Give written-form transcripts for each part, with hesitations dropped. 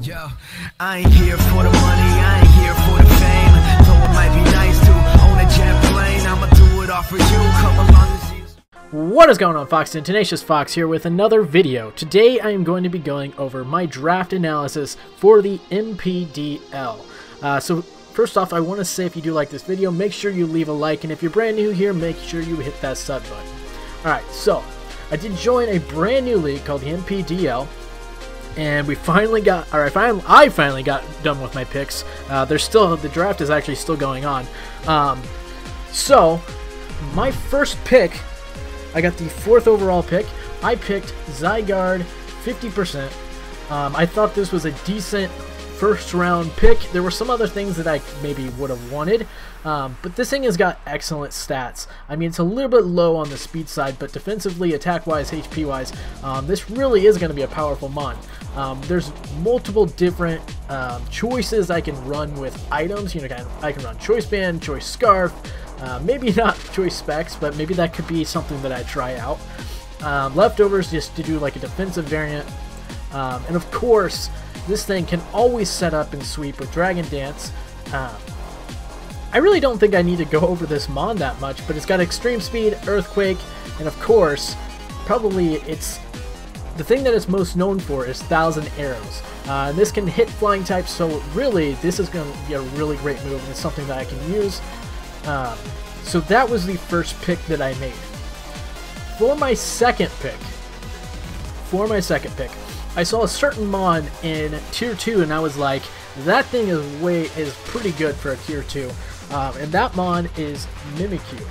Yo, I ain't here for the money, I ain't here for the fame. Though it might be nice to own a jet plane, I'ma do it all for you. Come along and see. What is going on, Fox? And TenaciousFox here with another video. Today I am going to be going over my draft analysis for the NPDL. First off, I want to say if you do like this video, make sure you leave a like, and if you're brand new here, make sure you hit that sub button. Alright, so I did join a brand new league called the NPDL. And we finally got, or I finally got done with my picks. The draft is actually still going on. So, my first pick, I got the 4th overall pick. I picked Zygarde 50%. I thought this was a decent first round pick. There were some other things that I maybe would have wanted, but this thing has got excellent stats. I mean, it's a little bit low on the speed side, but defensively, attack wise, HP wise, this really is going to be a powerful mon. There's multiple different choices I can run with items. You know, I can run choice band, choice scarf, maybe not choice specs, but maybe that could be something that I try out. Leftovers just to do like a defensive variant, and of course, this thing can always set up and sweep with Dragon Dance. I really don't think I need to go over this mon that much, but it's got extreme speed, earthquake, and of course, probably it's the thing that it's most known for is 1,000 arrows. And this can hit flying types, so really this is going to be a really great move, and it's something that I can use. So that was the first pick that I made. For my second pick, I saw a certain mon in tier 2 and I was like, that thing is pretty good for a tier 2. And that mon is Mimikyu.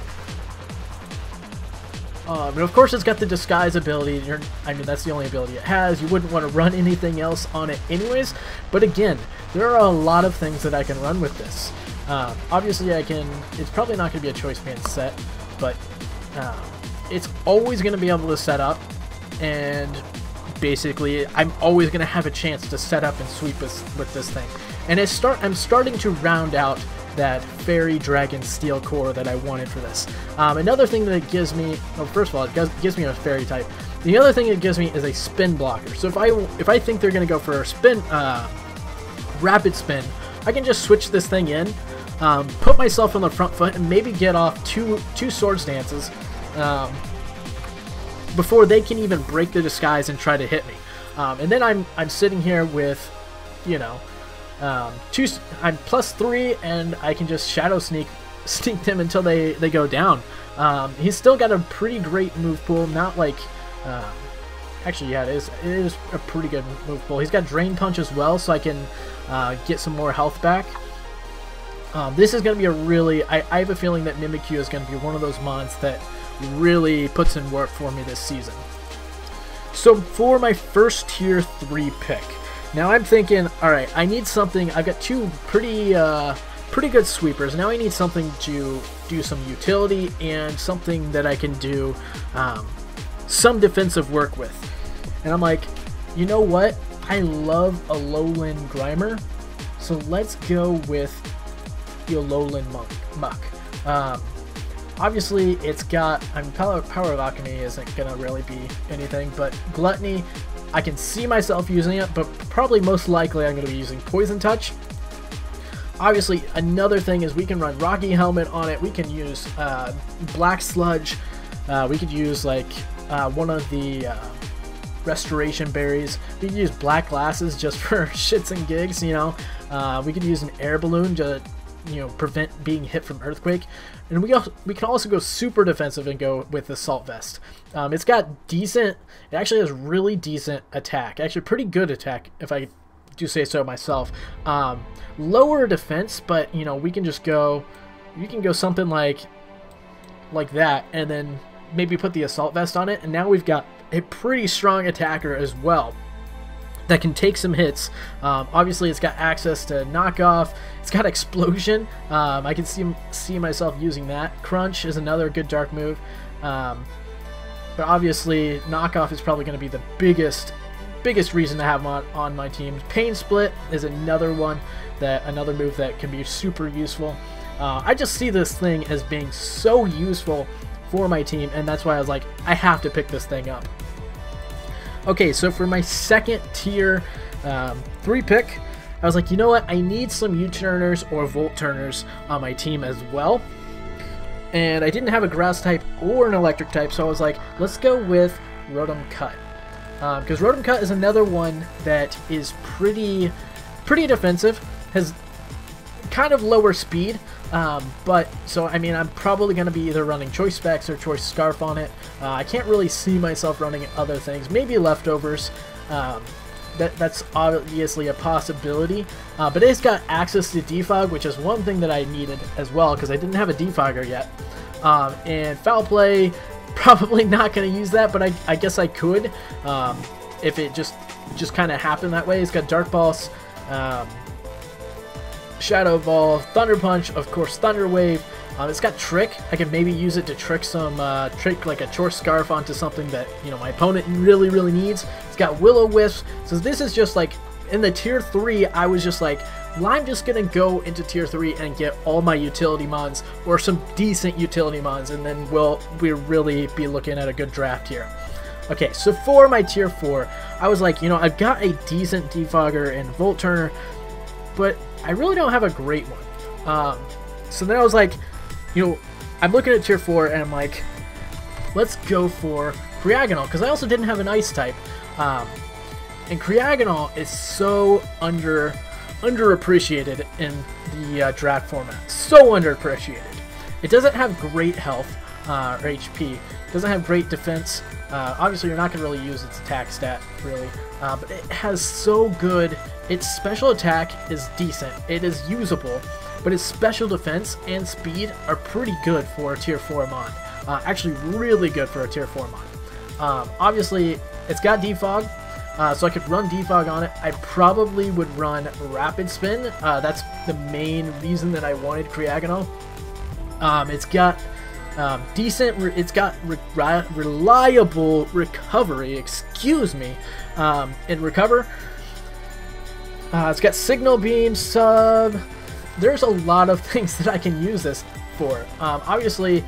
And of course it's got the disguise ability. I mean, that's the only ability it has. You wouldn't want to run anything else on it anyways. But again, there are a lot of things that I can run with this. Obviously I can, it's probably not going to be a choice band set, but it's always going to be able to set up, and basically I'm always going to have a chance to set up and sweep with this thing. And I'm starting to round out that fairy dragon steel core that I wanted for this. Another thing that it gives me, well, first of all, it gives me a fairy type. The other thing it gives me is a spin blocker. So if I think they're going to go for a spin, rapid spin, I can just switch this thing in, put myself on the front foot, and maybe get off two swords dances before they can even break the disguise and try to hit me. And then I'm sitting here with, you know, I'm +3, and I can just shadow sneak them until they go down. He's still got a pretty great move pool. Not like, actually, yeah, it is a pretty good move pool. He's got Drain Punch as well, so I can get some more health back. This is going to be a really, I have a feeling that Mimikyu is going to be one of those mons that really puts in work for me this season. So for my first tier 3 pick, now I'm thinking, alright, I need something. I've got two pretty good sweepers. Now I need something to do some utility and something that I can do some defensive work with. And I'm like, you know what? I love Alolan Grimer, so let's go with the Alolan Muck. Obviously, it's got, I mean, Power of Alchemy isn't going to really be anything, but Gluttony, I can see myself using it, but probably most likely I'm going to be using Poison Touch. Obviously, another thing is we can run Rocky Helmet on it, we can use Black Sludge, we could use like one of the Restoration Berries, we could use Black Glasses just for shits and gigs, you know, we could use an Air Balloon to, you know, prevent being hit from earthquake, and we can also go super defensive and go with Assault Vest. It's got decent, it actually has really decent attack, actually pretty good attack if I do say so myself. Lower defense, but you know, we can just go, you can go something like that, and then maybe put the Assault Vest on it, and now we've got a pretty strong attacker as well that can take some hits. Obviously, it's got access to knockoff. It's got explosion. I can see myself using that. Crunch is another good dark move. But obviously, knockoff is probably going to be the biggest reason to have him on my team. Pain Split is another move that can be super useful. I just see this thing as being so useful for my team, and that's why I was like, I have to pick this thing up. Okay, so for my second tier 3 pick, I was like, you know what? I need some U-Turners or Volt-Turners on my team as well. And I didn't have a Grass type or an Electric type, so I was like, let's go with Rotom Cut. Because Rotom Cut is another one that is pretty defensive, has kind of lower speed, but so I mean I'm probably going to be either running Choice Specs or Choice Scarf on it. I can't really see myself running other things, maybe Leftovers. That's obviously a possibility, but it's got access to Defog, which is one thing that I needed as well because I didn't have a Defogger yet. And Foul Play, probably not going to use that, but I guess I could if it just kind of happened that way. It's got Dark Pulse, Shadow Ball, Thunder Punch, of course Thunder Wave. It's got Trick. I can maybe use it to trick some like a Choice Scarf onto something that, you know, my opponent really needs. It's got Will-O-Wisp. So this is just like in the tier 3, I was just like, well, I'm just gonna go into tier 3 and get all my utility mons or some decent utility mons, and then we'll really be looking at a good draft here. Okay, so for my tier 4, I was like, you know, I've got a decent Defogger and Volt Turner, but I really don't have a great one. So then I was like, you know, I'm looking at tier 4 and I'm like, let's go for Cryogonal, because I also didn't have an Ice type. And Cryogonal is so underappreciated in the draft format. So underappreciated. It doesn't have great health or HP. It doesn't have great defense. Obviously, you're not going to really use its attack stat, really. But it has so good... Its special attack is decent. It is usable. But its special defense and speed are pretty good for a tier 4 mon. Actually, really good for a tier 4 mon. Obviously, it's got Defog, so I could run Defog on it. I probably would run Rapid Spin. That's the main reason that I wanted Cryogonal. It's got reliable recovery, excuse me, and recover. It's got Signal Beam, Sub. There's a lot of things that I can use this for. Obviously,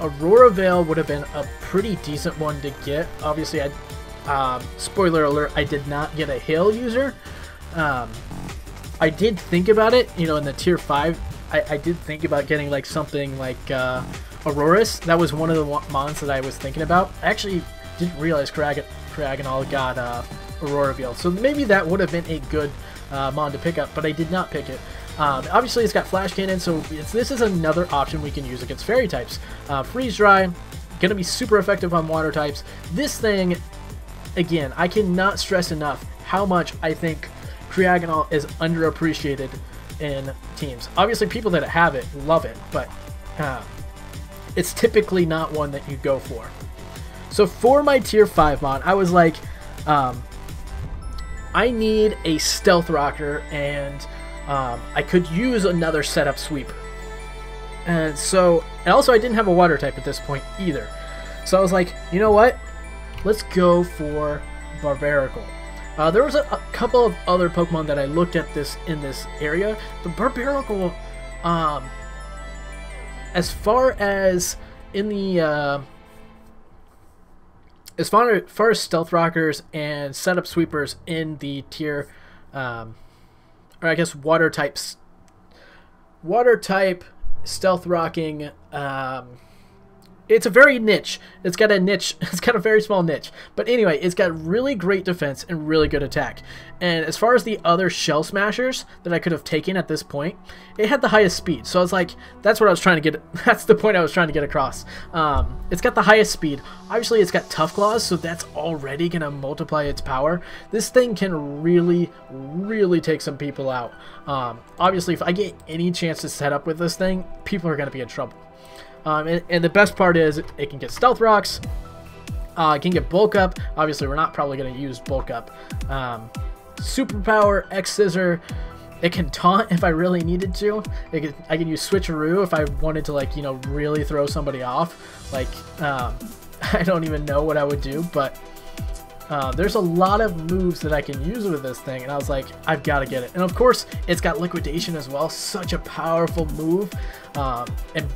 Aurora Veil would have been a pretty decent one to get. Obviously, spoiler alert, I did not get a Hail user. I did think about it, you know, in the tier 5, I did think about getting like something like Aurorus. That was one of the mons that I was thinking about. I actually didn't realize Cryogonal got Aurora Veil, so maybe that would have been a good mon to pick up, but I did not pick it. Obviously, it's got Flash Cannon, so this is another option we can use against Fairy types. Freeze Dry, going to be super effective on Water types. This thing, again, I cannot stress enough how much I think Cryogonal is underappreciated in teams. Obviously, people that have it love it, but it's typically not one that you go for. So for my tier 5 mod, I was like, I need a Stealth Rocker, and... I could use another setup sweep, and so, and also I didn't have a water type at this point either, so I was like, you know what, let's go for Barbaracle. There was a couple of other Pokemon that I looked at in this area. The Barbaracle, as far as in the as far as Stealth Rockers and setup sweepers in the tier, or I guess water type stealth rocking, it's a very niche, it's got a very small niche, but anyway, it's got really great defense and really good attack. And as far as the other Shell Smashers that I could have taken at this point, it had the highest speed, so I was like, that's what I was trying to get, that's the point I was trying to get across. It's got the highest speed. Obviously, it's got Tough Claws, so that's already going to multiply its power. This thing can really take some people out. Obviously, if I get any chance to set up with this thing, people are going to be in trouble. And the best part is it can get Stealth Rocks, it can get Bulk Up. Obviously, we're not probably going to use Bulk Up. Superpower, X-Scissor, it can Taunt if I really needed to. I can use Switcheroo if I wanted to, like, you know, really throw somebody off. Like, I don't even know what I would do, but there's a lot of moves that I can use with this thing, and I was like, I've got to get it. And of course, it's got Liquidation as well, such a powerful move. And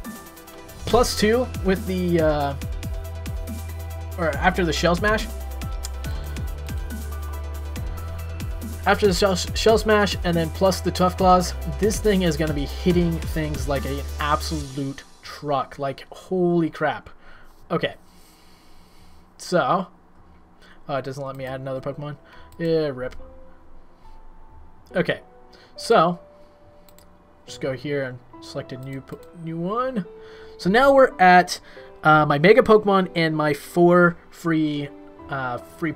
+2 with the, or after the Shell Smash, After the Shell Smash and then plus the Tough Claws, this thing is going to be hitting things like an absolute truck. Like, holy crap. Okay. So, it doesn't let me add another Pokemon. Yeah, rip. Okay. So, just go here and select a new one. So now we're at my Mega Pokemon and my four free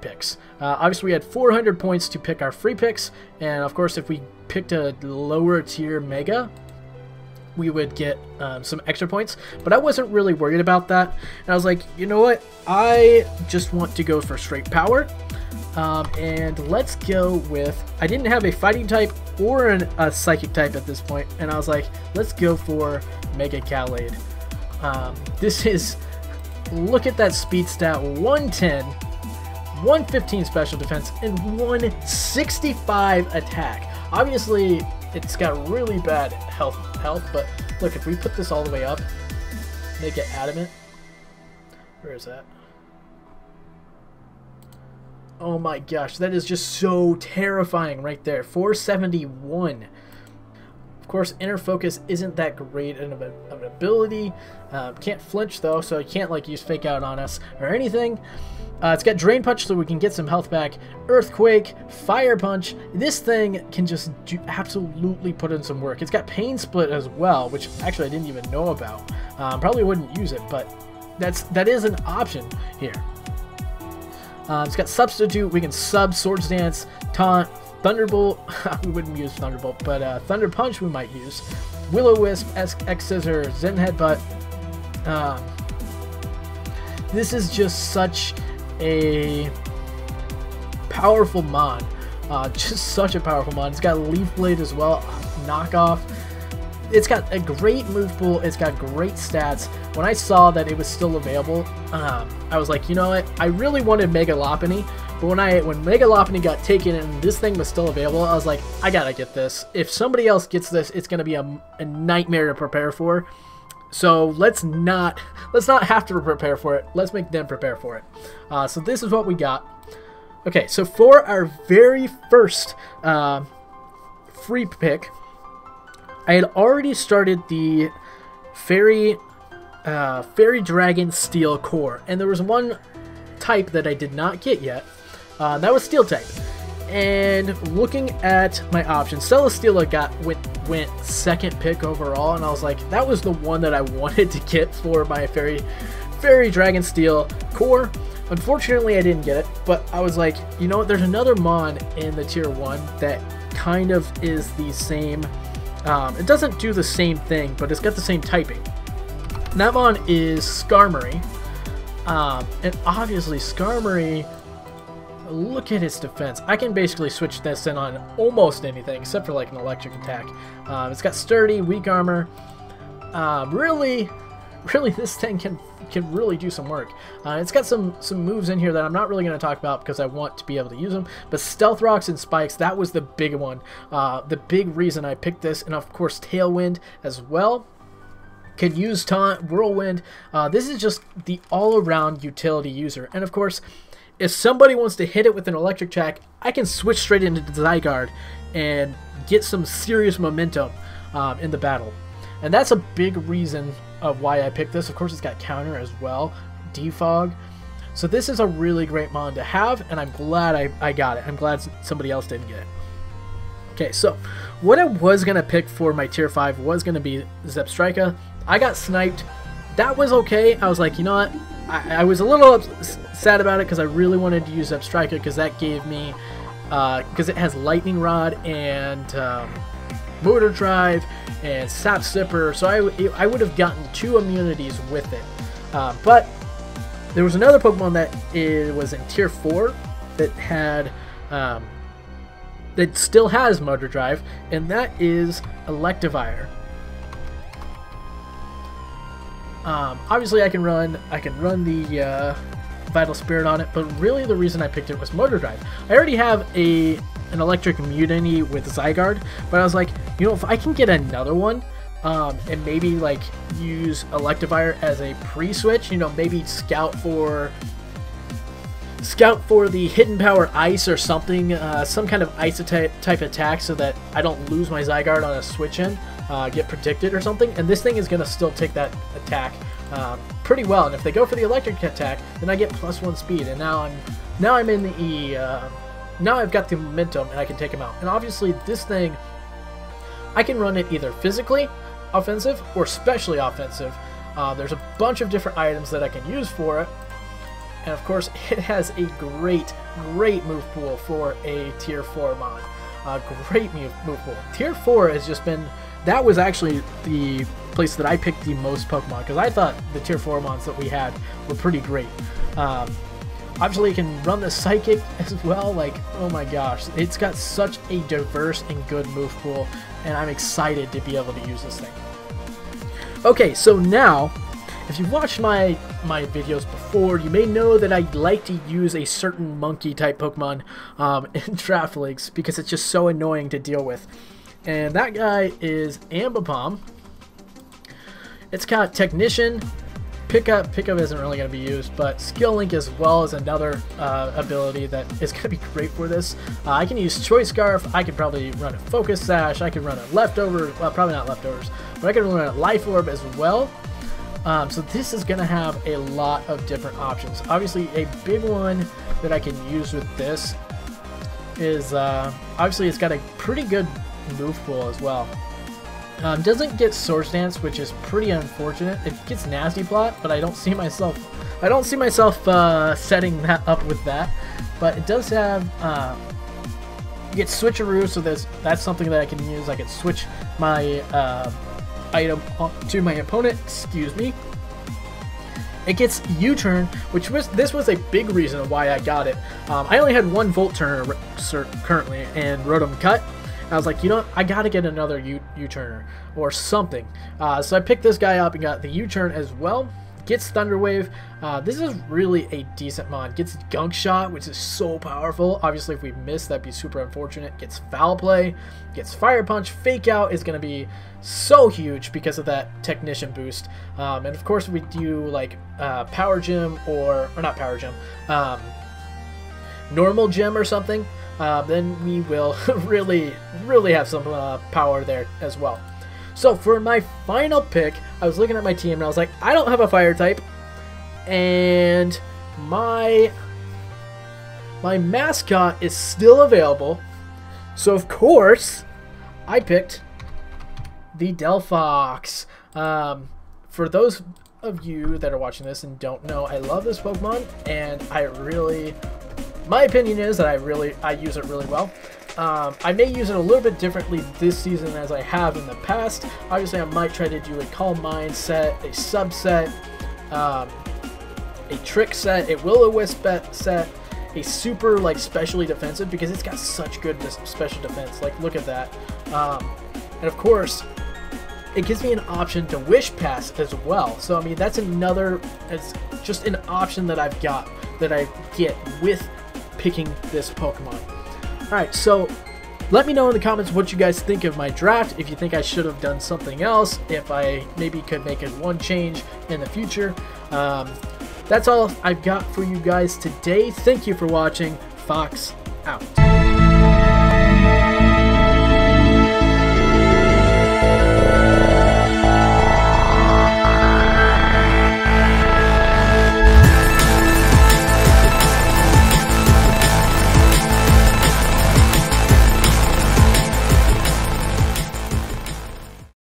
picks. Obviously, we had 400 points to pick our free picks, and of course, if we picked a lower tier Mega, we would get some extra points. But I wasn't really worried about that, and I was like, you know what? I just want to go for straight power, and let's go with. I didn't have a Fighting type or a Psychic type at this point, and I was like, let's go for Mega Gallade. This is. Look at that speed stat, 110. 115 special defense and 165 attack. Obviously, it's got really bad health, but look, if we put this all the way up, make it adamant. Where is that? Oh my gosh, that is just so terrifying right there. 471. Of course, Inner Focus isn't that great of an ability. Can't flinch though, so it can't like use Fake Out on us or anything. It's got Drain Punch, so we can get some health back. Earthquake, Fire Punch. This thing can just absolutely put in some work. It's got Pain Split as well, which actually I didn't even know about. Probably wouldn't use it, but that is an option here. It's got Substitute. We can sub Swords Dance, Taunt, Thunderbolt. We wouldn't use Thunderbolt, but Thunder Punch we might use. Will-O-Wisp, X-Scissor, Zen Headbutt. This is just such a powerful mod. Just such a powerful mod. It's got Leaf Blade as well, knockoff. It's got a great move pool. It's got great stats. When I saw that it was still available, I was like, you know what? I really wanted Mega Lopunny, but when Mega Lopunny got taken and this thing was still available, I was like, I gotta get this. If somebody else gets this, it's gonna be a nightmare to prepare for. So let's not have to prepare for it. Let's make them prepare for it. So this is what we got. Okay, so for our very first free pick, I had already started the Fairy Dragon Steel Core, and there was one type that I did not get yet. That was Steel type. And looking at my options, Celesteela went second pick overall, and I was like, that was the one that I wanted to get for my Fairy Dragon Steel Core. Unfortunately, I didn't get it, but I was like, you know what? There's another mon in the tier one that kind of is the same. It doesn't do the same thing, but it's got the same typing. And that mon is Skarmory. And obviously Skarmory, look at its defense. I can basically switch this in on almost anything except for like an electric attack. It's got sturdy, weak armor. Really this thing can really do some work. It's got some moves in here that I'm not really going to talk about because I want to be able to use them, but Stealth Rocks and Spikes, that was the big one, the big reason I picked this, and of course Tailwind as well. Could use Taunt, Whirlwind. This is just the all-around utility user, and of course if somebody wants to hit it with an electric attack, I can switch straight into Zygarde and get some serious momentum in the battle. And that's a big reason of why I picked this. Of course, it's got counter as well, defog. So this is a really great mon to have, and I'm glad I got it. I'm glad somebody else didn't get it. Okay, so what I was going to pick for my tier 5 was going to be Zebstrika. I got sniped. That was okay. I was like, you know what? I was a little sad about it because I really wanted to use Zebstrika because that gave me, because it has Lightning Rod and Motor Drive and Sap Sipper, so I would have gotten two immunities with it. But there was another Pokemon that was in Tier 4 that had, that still has Motor Drive, and that is Electivire. Obviously, I can run the Vital Spirit on it, but really the reason I picked it was Motor Drive. I already have an Electric Mutiny with Zygarde, but I was like, you know, if I can get another one, and maybe like use Electivire as a pre-switch, you know, maybe scout for scout for the hidden power ice or something, some kind of ice type attack so that I don't lose my Zygarde on a switch in, get predicted or something, and this thing is going to still take that attack pretty well. And if they go for the electric attack, then I get +1 speed, and now I'm in the now I've got the momentum and I can take him out. And obviously this thing, I can run it either physically offensive or specially offensive. There's a bunch of different items that I can use for it. And of course, it has a great move pool for a Tier 4 mod. Great move pool. Tier 4 has just been... That was actually the place that I picked the most Pokemon, because I thought the Tier 4 mods that we had were pretty great. Obviously, you can run the Psychic as well. Like, oh my gosh. It's got such a diverse and good move pool, and I'm excited to be able to use this thing. Okay, so now... If you've watched my videos before, you may know that I like to use a certain monkey-type Pokemon in draft leagues because it's just so annoying to deal with. And that guy is Ambipom. It's got Technician, Pickup. Pickup isn't really going to be used, but Skill Link as well as another ability that is going to be great for this. I can use Choice Scarf. I could probably run a Focus Sash. I could run a Leftover. Well, probably not Leftovers, but I could run a Life Orb as well. So this is going to have a lot of different options. Obviously, a big one that I can use with this is, obviously, it's got a pretty good move pool as well. Doesn't get Swords Dance, which is pretty unfortunate. It gets Nasty Plot, but I don't see myself setting that up with that. But it does have, you get Switcheroo, so that's something that I can use. I can switch my item to my opponent, excuse me. It gets U-turn, which was, this was a big reason why I got it. I only had one Volt Turner currently and Rotom Cut. I was like, you know what? I gotta get another U-turner or something. So I picked this guy up and got the U-turn as well. Gets Thunder Wave. This is really a decent mod. Gets Gunk Shot, which is so powerful. Obviously, if we miss, that'd be super unfortunate. Gets Foul Play. Gets Fire Punch. Fake Out is going to be so huge because of that Technician boost. And of course, if we do like Power Gym or not Power Gym, Normal Gym or something, then we will really have some power there as well. So for my final pick, I was looking at my team and I was like, I don't have a fire type, and my mascot is still available. So of course, I picked the Delphox. For those of you that are watching this and don't know, I love this Pokemon, and my opinion is that I use it really well. I may use it a little bit differently this season as I have in the past. Obviously, I might try to do a Calm Mind set, a Subset, a Trick set, a Will-O-Wisp set, a super like specially defensive, because it's got such good special defense. Like, look at that. And of course, it gives me an option to Wish Pass as well. So I mean, that's another. It's just an option that I've got that I get with picking this Pokemon. Alright, so let me know in the comments what you guys think of my draft, if you think I should have done something else, if I maybe could make one change in the future. That's all I've got for you guys today. Thank you for watching. Fox out.